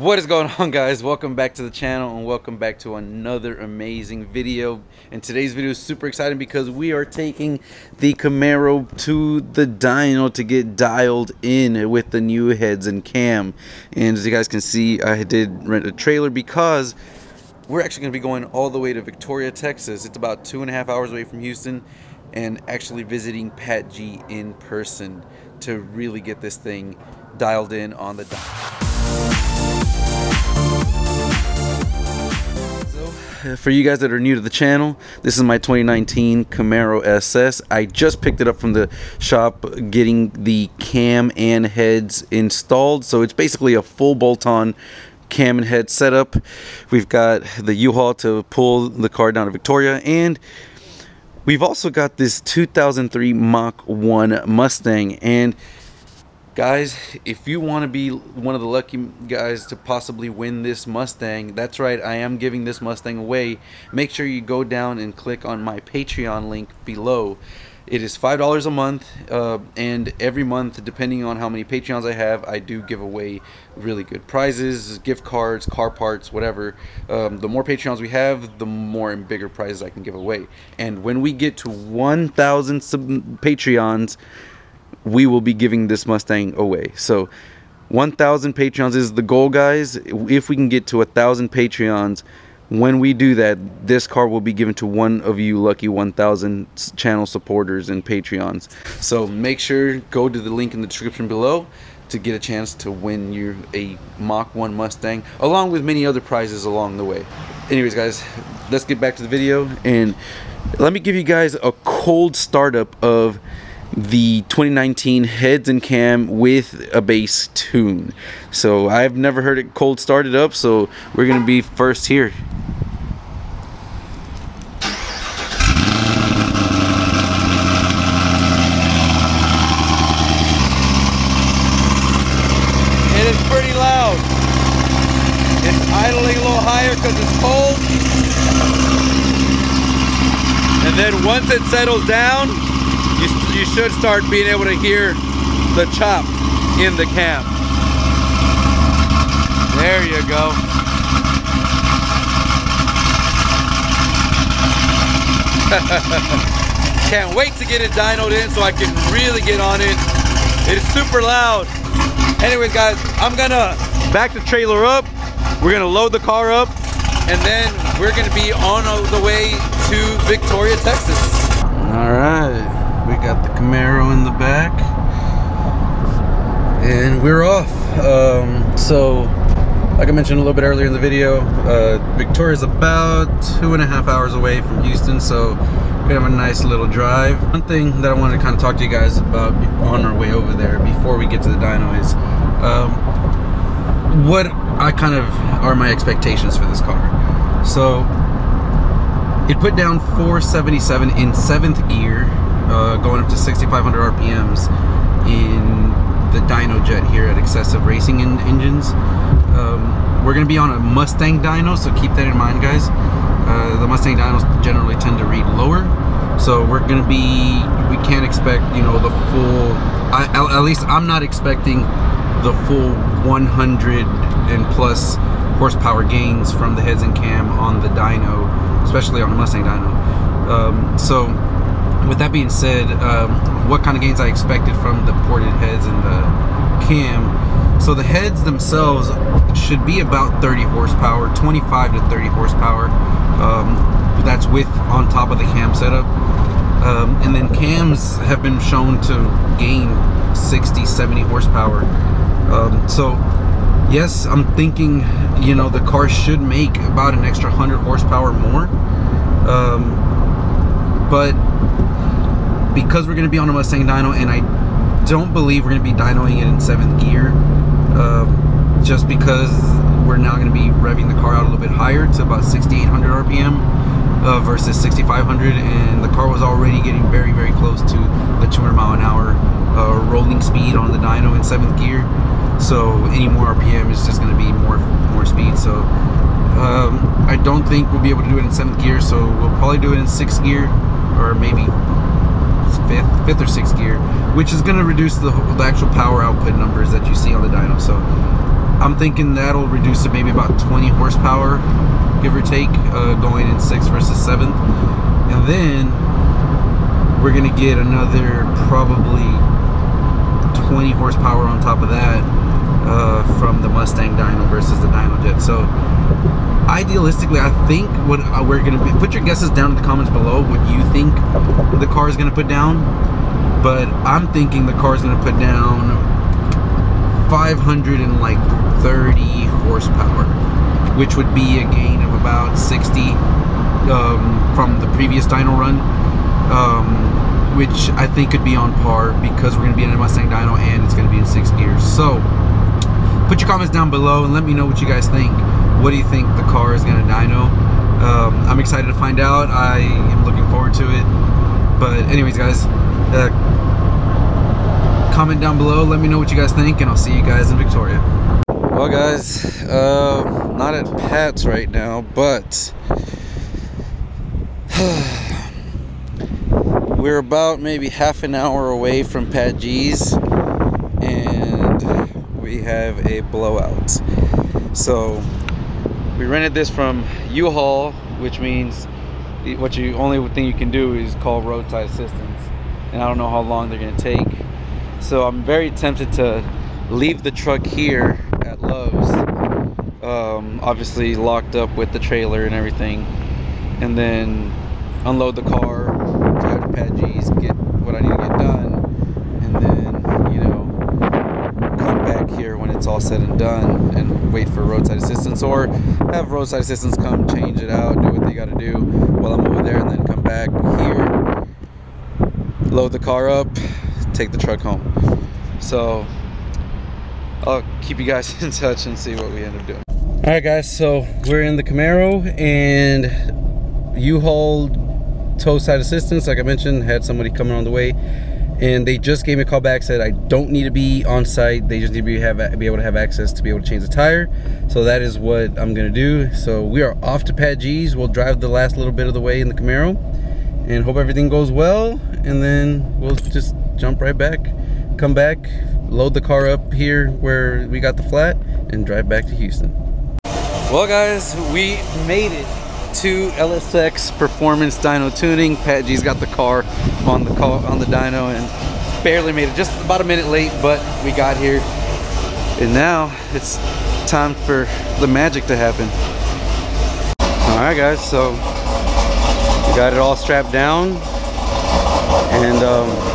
What is going on, guys? Welcome back to the channel and welcome back to another amazing video. And today's video is super exciting because we are taking the Camaro to the dyno to get dialed in with the new heads and cam. And as you guys can see, I did rent a trailer because we're actually going to be going all the way to Victoria, Texas. It's about 2.5 hours away from Houston, and actually visiting Pat G in person to really get this thing dialed in on the dyno. For you guys that are new to the channel, this is my 2019 Camaro SS. I just picked it up from the shop, getting the cam and heads installed. So it's basically a full bolt-on cam and head setup. We've got the U-Haul to pull the car down to Victoria, and we've also got this 2003 Mach 1 Mustang. And guys, if you want to be one of the lucky guys to possibly win this Mustang, that's right, I am giving this Mustang away. Make sure you go down and click on my Patreon link below. It is $5 a month, and every month, depending on how many Patreons I have, I do give away really good prizes, gift cards, car parts, whatever. The more Patreons we have, the more and bigger prizes I can give away. And when we get to 1,000 Patreons, we will be giving this Mustang away. So 1,000 Patreons is the goal, guys. If we can get to 1,000 Patreons, when we do that, this car will be given to one of you lucky 1,000 channel supporters and Patreons. So make sure, go to the link in the description below to get a chance to win you a Mach 1 Mustang, along with many other prizes along the way. Anyways, guys, let's get back to the video, and let me give you guys a cold startup of the 2019 heads and cam with a bass tune. So I've never heard it cold started up, so we're gonna be first here. It is pretty loud. It's idling a little higher because it's cold, and then once it settles down, you should start being able to hear the chop in the cam. There you go. Can't wait to get it dynoed in so I can really get on it. It is super loud. Anyways, guys, I'm gonna back the trailer up. We're gonna load the car up, and then we're gonna be on the way to Victoria, Texas. All right. We got the Camaro in the back, and we're off. So, like I mentioned a little bit earlier in the video, Victoria's about 2.5 hours away from Houston, so we have a nice little drive. One thing that I wanted to kind of talk to you guys about on our way over there before we get to the dyno is what I kind of are my expectations for this car. So, it put down 477 in 7th gear. Going up to 6,500 RPMs in the Dyno Jet here at Excessive Racing and Engines. We're going to be on a Mustang Dyno, so keep that in mind, guys. The Mustang Dynos generally tend to read lower, so we're going to be, we can't expect, you know, the full, at least I'm not expecting the full 100 and plus horsepower gains from the heads and cam on the Dyno, especially on the Mustang Dyno. So with that being said, what kind of gains I expected from the ported heads and the cam. So the heads themselves should be about 30 horsepower, 25 to 30 horsepower. That's with on top of the cam setup. And then cams have been shown to gain 60, 70 horsepower. So yes, I'm thinking, you know, the car should make about an extra 100 horsepower more. But because we're going to be on a Mustang dyno, and I don't believe we're going to be dynoing it in 7th gear, just because we're now going to be revving the car out a little bit higher to about 6,800 RPM versus 6,500, and the car was already getting very, very close to the 200 mile an hour rolling speed on the dyno in 7th gear. So any more RPM is just going to be more speed. So I don't think we'll be able to do it in 7th gear, so we'll probably do it in 6th gear, or maybe fifth or sixth gear, which is going to reduce the actual power output numbers that you see on the dyno. So I'm thinking that'll reduce it maybe about 20 horsepower, give or take, going in 6th versus 7th. And then we're gonna get another probably 20 horsepower on top of that from the Mustang Dyno versus the Dyno Jet. So idealistically, I think what we're gonna be, put your guesses down in the comments below what you think the car is gonna put down, but I'm thinking the car is gonna put down 530 horsepower, which would be a gain of about 60 from the previous dyno run, which I think could be on par because we're gonna be in a Mustang Dyno and it's gonna be in 6 gears. So put your comments down below and let me know what you guys think. What do you think the car is gonna dyno? I'm excited to find out. I am looking forward to it. But anyways, guys, comment down below, let me know what you guys think, and I'll see you guys in Victoria. Well, guys, not at Pat's right now, but we're about maybe half an hour away from Pat G's, and we have a blowout. So we rented this from U-Haul, which means what you only thing you can do is call roadside assistance, and I don't know how long they're gonna take. So I'm very tempted to leave the truck here at Lowe's, obviously locked up with the trailer and everything, and then unload the car, drive to Pat G's, get what I need to get done, and then, you know, come back here when it's all said and done and wait for roadside assistance, or have roadside assistance come change it out, do what they gotta do while I'm over there, and then come back here, load the car up, take the truck home. So I'll keep you guys in touch and see what we end up doing. All right, guys, so we're in the Camaro, and U-Haul tow side assistance, like I mentioned, had somebody coming on the way, and they just gave me a call back, said I don't need to be on site, they just need to be able to have access to be able to change the tire. So that is what I'm gonna do. So we are off to Pat G's. We'll drive the last little bit of the way in the Camaro and hope everything goes well, and then we'll just jump right back, come back, load the car up here where we got the flat, and drive back to Houston. Well, guys, we made it to LSX Performance Dyno Tuning. Pat G's got the car on the dyno and barely made it, just about a minute late, but we got here. And now it's time for the magic to happen. All right, guys, so we got it all strapped down, and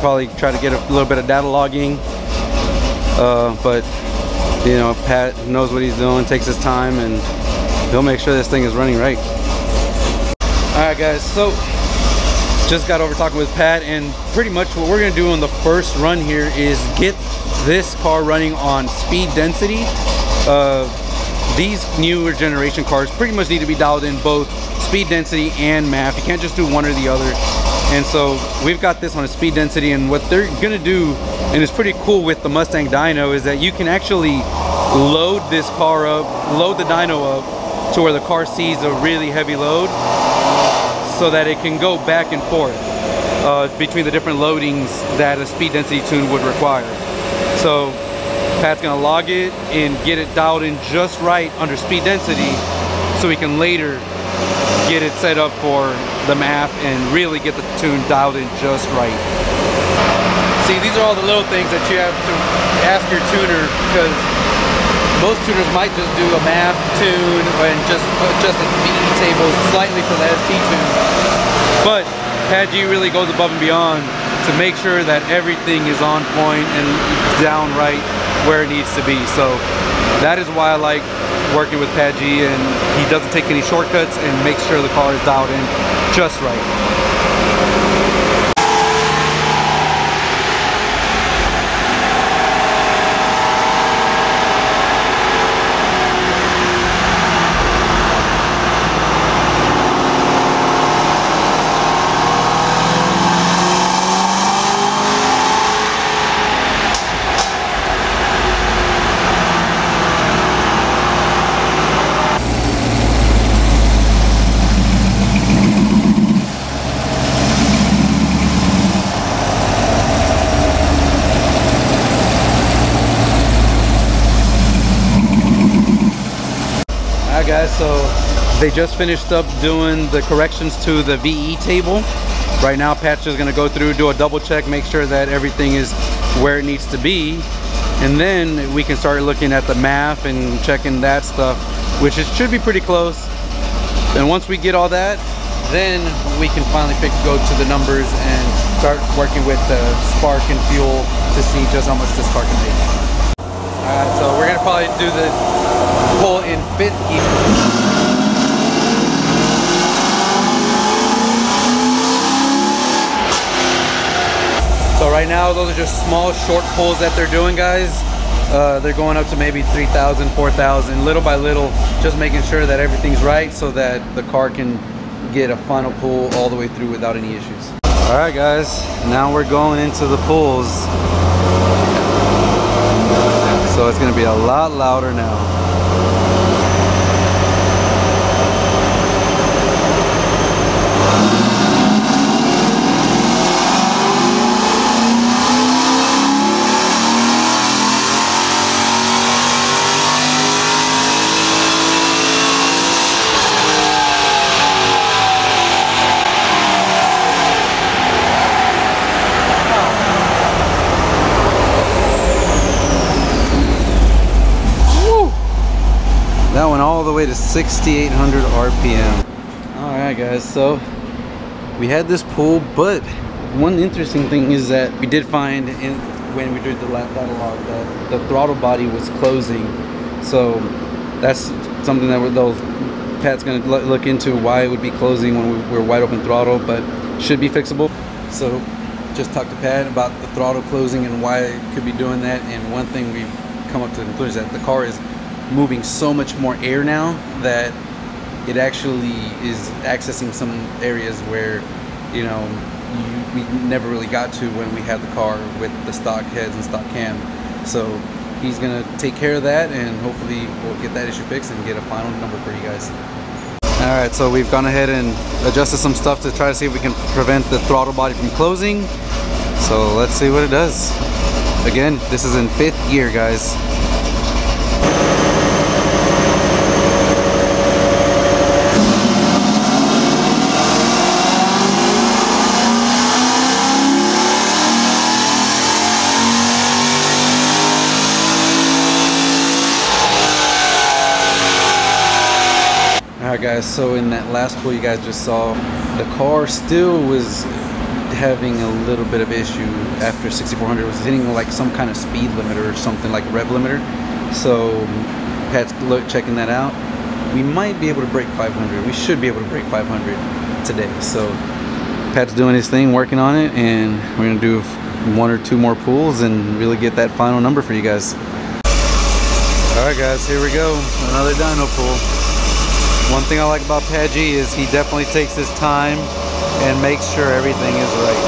probably try to get a little bit of data logging, but you know, Pat knows what he's doing, takes his time, and he'll make sure this thing is running right. All right, guys, so just got over talking with Pat, and pretty much what we're gonna do on the first run here is get this car running on speed density. These newer generation cars pretty much need to be dialed in both speed density and math. You can't just do one or the other. And so we've got this on a speed density, and what they're gonna do, and it's pretty cool with the Mustang Dyno, is that you can actually load this car up, load the dyno up to where the car sees a really heavy load so that it can go back and forth between the different loadings that a speed density tune would require. So Pat's gonna log it and get it dialed in just right under speed density so we can later get it set up for the math and really get the tune dialed in just right. See, these are all the little things that you have to ask your tuner, because most tuners might just do a math tune and just adjust the BE tables slightly for the ST tune. But Pat G really goes above and beyond to make sure that everything is on point and down right where it needs to be. So that is why I like working with Pat G, and he doesn't take any shortcuts and makes sure the car is dialed in just right. guys. So they just finished up doing the corrections to the VE table. Right now, Pat's is gonna go through, do a double check, make sure that everything is where it needs to be. And then we can start looking at the math and checking that stuff, which it should be pretty close. And once we get all that, then we can finally go to the numbers and start working with the spark and fuel to see just how much this car can make. Alright, so we're gonna probably do the pull in fifth gear. So right now, those are just small, short pulls that they're doing, guys. They're going up to maybe 3,000, 4,000, little by little, just making sure that everything's right so that the car can get a final pull all the way through without any issues. All right, guys, now we're going into the pulls. So it's gonna be a lot louder now. To 6,800 RPM. All right, guys, so we had this pull, but one interesting thing is that we did find when we did the lap battle log that the throttle body was closing. So that's something that Pat's going to look into, why it would be closing when we're wide open throttle, but should be fixable. So just talked to Pat about the throttle closing and why it could be doing that. And one thing we've come up to the conclusion is that the car is moving so much more air now that it actually is accessing some areas where, you know, we never really got to when we had the car with the stock heads and stock cam. So he's gonna take care of that, and hopefully we'll get that issue fixed and get a final number for you guys. All right, so we've gone ahead and adjusted some stuff to try to see if we can prevent the throttle body from closing. So let's see what it does. Again, this is in fifth gear, guys. Guys, so in that last pull you guys just saw, the car still was having a little bit of issue after 6,400. It was hitting like some kind of speed limiter or something, like a rev limiter. So Pat's checking that out. We might be able to break 500. We should be able to break 500 today. So Pat's doing his thing, working on it, and we're gonna do one or two more pulls and really get that final number for you guys. All right, guys, here we go, another dyno pull. One thing I like about Pat G is he definitely takes his time and makes sure everything is right.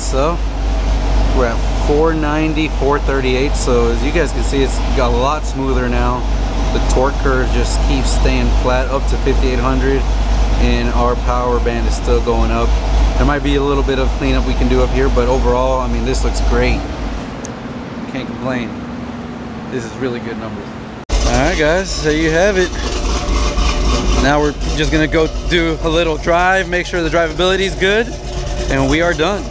So we're at 490, 438. So as you guys can see, it's got a lot smoother now. The torque curve just keeps staying flat up to 5,800, and our power band is still going up. There might be a little bit of cleanup we can do up here, but overall, I mean, this looks great. Can't complain. This is really good numbers. All right, guys, so you have it. Now we're just gonna go do a little drive, make sure the drivability is good, and we are done.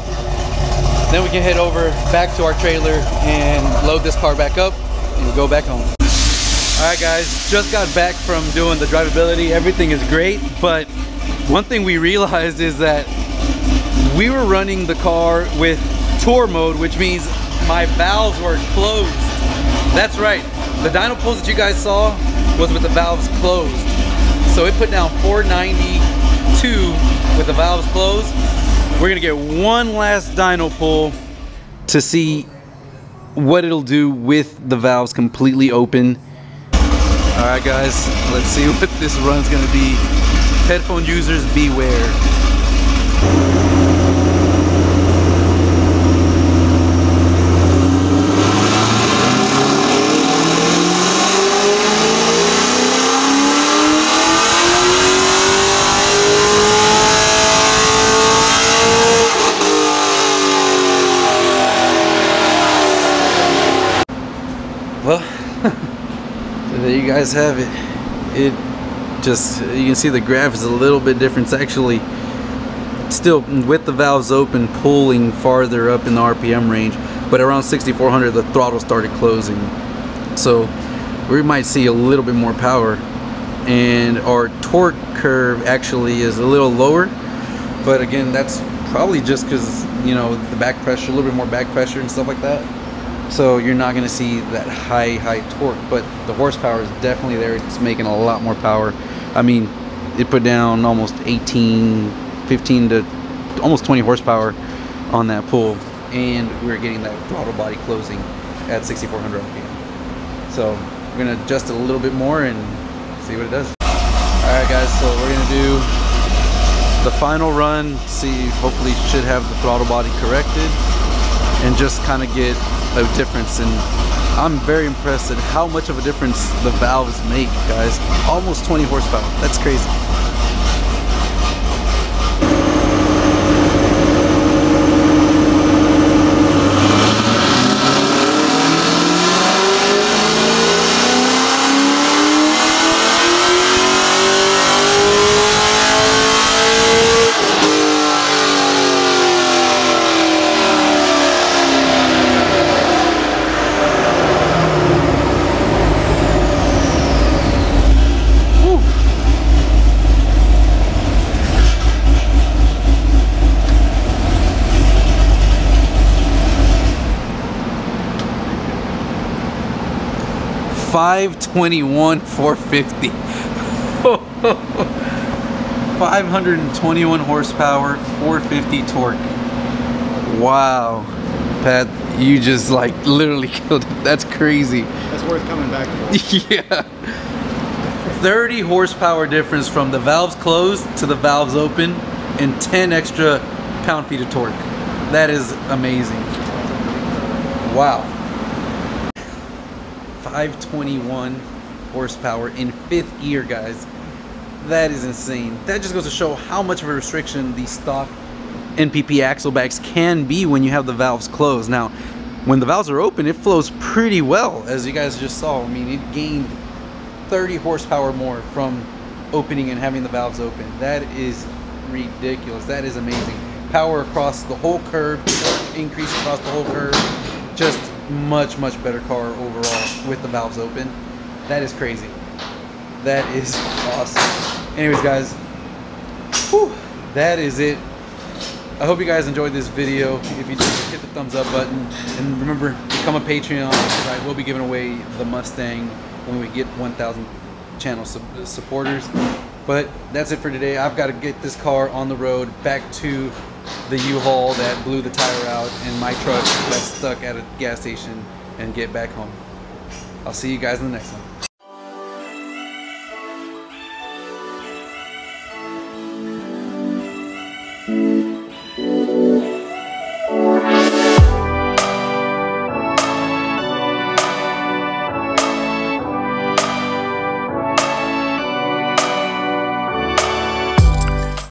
Then we can head over back to our trailer and load this car back up and go back home. All right, guys, just got back from doing the drivability. Everything is great, but one thing we realized is that we were running the car with tour mode, which means my valves were closed. That's right. The dyno pulls that you guys saw was with the valves closed. So it put down 492 with the valves closed. We're gonna get one last dyno pull to see what it'll do with the valves completely open. All right, guys, let's see what this run's gonna be Headphone users, beware. Well, there you guys have it. You can see the graph is a little bit different. It's actually still with the valves open, pulling farther up in the RPM range, but around 6,400 the throttle started closing. So we might see a little bit more power, and our torque curve actually is a little lower, but again, that's probably just because, you know, the back pressure, a little bit more back pressure and stuff like that. So you're not going to see that high torque, but the horsepower is definitely there. It's making a lot more power. I mean, it put down almost 15 to almost 20 horsepower on that pull, and we're getting that throttle body closing at 6,400 RPM. So we're going to adjust it a little bit more and see what it does. All right, guys, so we're going to do the final run. See, hopefully should have the throttle body corrected and just kind of get a difference, and I'm very impressed at how much of a difference the valves make, guys. Almost 20 horsepower. That's crazy. $521,450. 521 horsepower, 450 torque. Wow, Pat, you just like literally killed it. That's crazy. That's worth coming back for. Yeah. 30 horsepower difference from the valves closed to the valves open, and 10 extra pound-feet of torque. That is amazing. Wow. 521 horsepower in 5th gear, guys. That is insane. That just goes to show how much of a restriction the stock NPP axle backs can be when you have the valves closed. Now, when the valves are open, it flows pretty well, as you guys just saw. I mean, it gained 30 horsepower more from opening and having the valves open. That is ridiculous. That is amazing. Power across the whole curve, increase across the whole curve. Just much better car overall with the valves open. That is crazy. That is awesome. Anyways, guys, whew, that is it. I hope you guys enjoyed this video. If you did, hit the thumbs up button, and remember, become a Patreon, because I will be giving away the Mustang when we get 1,000 channel supporters. But that's it for today. I've got to get this car on the road back to the U-Haul that blew the tire out, and my truck got stuck at a gas station, and get back home. I'll see you guys in the next one.